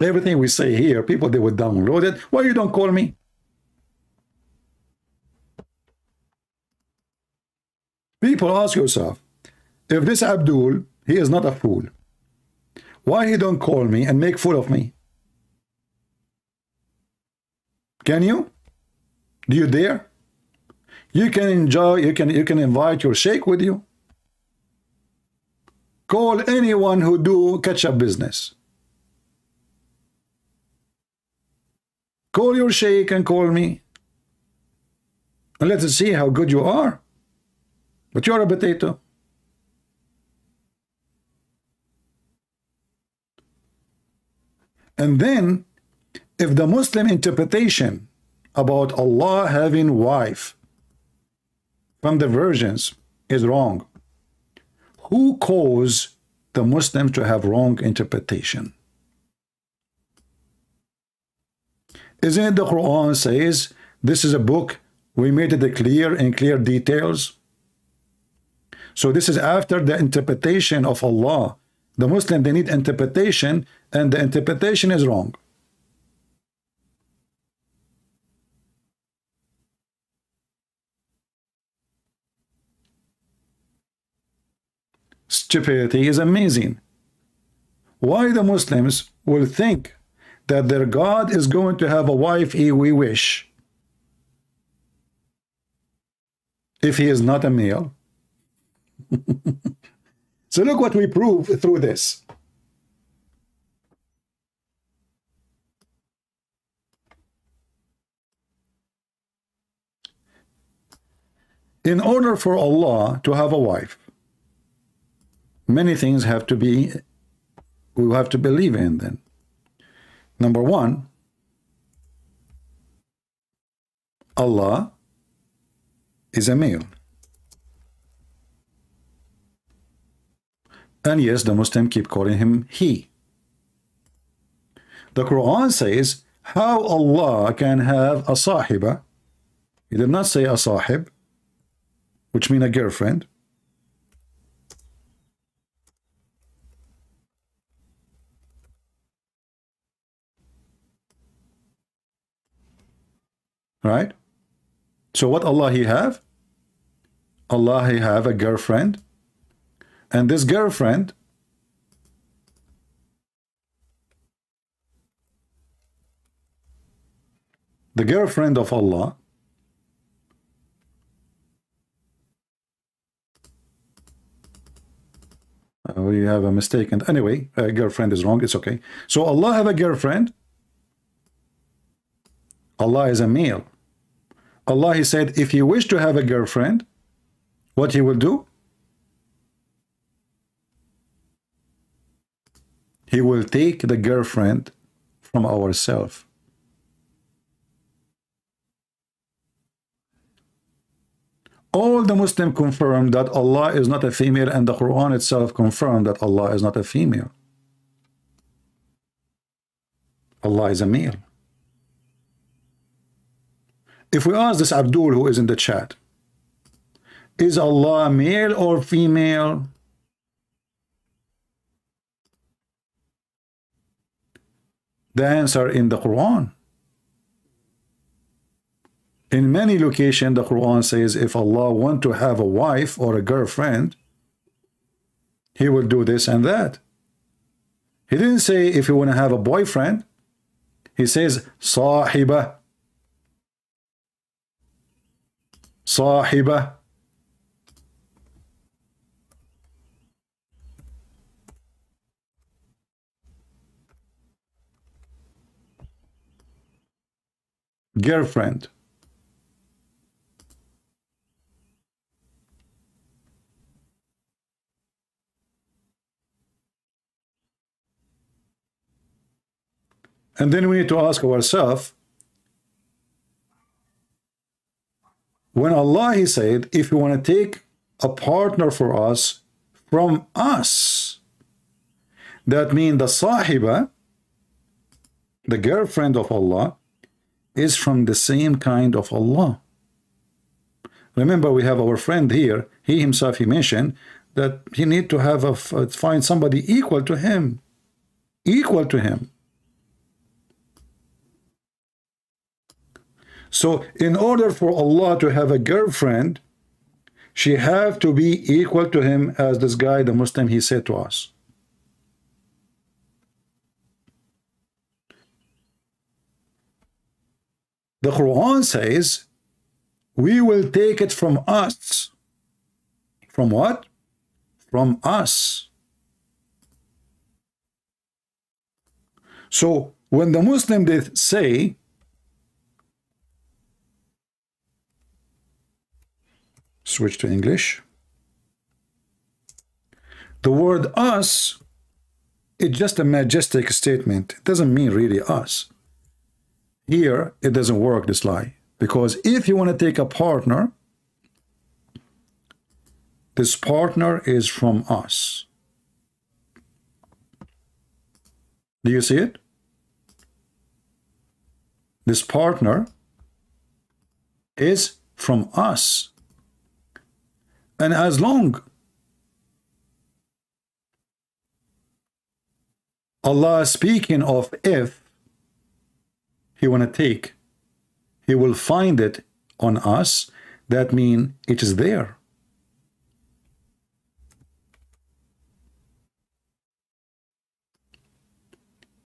Everything we say here, people, they would download it. Why you don't call me? People, ask yourself, if this Abdul, he is not a fool, why he don't call me and make fool of me? Can you? Do you dare? You can enjoy, you can invite your sheikh with you. Call anyone who do catch-up business. Call your sheikh and call me. And let us see how good you are. But you are a potato. And then if the Muslim interpretation about Allah having wife from the virgins is wrong, who caused the Muslims to have wrong interpretation? Isn't it the Quran says this is a book we made it clear in clear details? So this is after the interpretation of Allah. The Muslim, they need interpretation, and the interpretation is wrong. Stupidity is amazing. Why the Muslims will think that their God is going to have a wife if we wish, if he is not a male? So look what we prove through this. In order for Allah to have a wife, many things have to be, we have to believe in them. Number one, Allah is a male. And yes, the Muslims keep calling him he. The Quran says how Allah can have a sahiba. He did not say a sahib, which means a girlfriend. Right? So what Allah he have? Allah he have a girlfriend, and this girlfriend of Allah we have a mistake, and anyway girlfriend is wrong, it's okay. So Allah have a girlfriend. Allah is a male. Allah, he said, if he wished to have a girlfriend, what he will do? He will take the girlfriend from ourselves. All the Muslims confirm that Allah is not a female, and the Quran itself confirmed that Allah is not a female. Allah is a male. If we ask this Abdul, who is in the chat, is Allah male or female? The answer in the Quran. In many locations, the Quran says if Allah wants to have a wife or a girlfriend, he will do this and that. He didn't say if you want to have a boyfriend. He says Sahiba. Sahiba. Girlfriend. And then we need to ask ourselves, when Allah, he said, if you want to take a partner for us, from us, that means the sahiba, the girlfriend of Allah, is from the same kind of Allah. Remember, we have our friend here, he himself, he mentioned that he need to have a, find somebody equal to him, So in order for Allah to have a girlfriend, she have to be equal to him, as this guy, the Muslim, he said to us. The Quran says, we will take it from us. From what? From us. So when the Muslim did say, switch to English, the word us It's just a majestic statement. It doesn't mean really us. Here, it doesn't work, this lie. Because if you want to take a partner, this partner is from us. Do you see it? This partner is from us. And as long Allah is speaking of if He want to take, He will find it on us. That means it is there.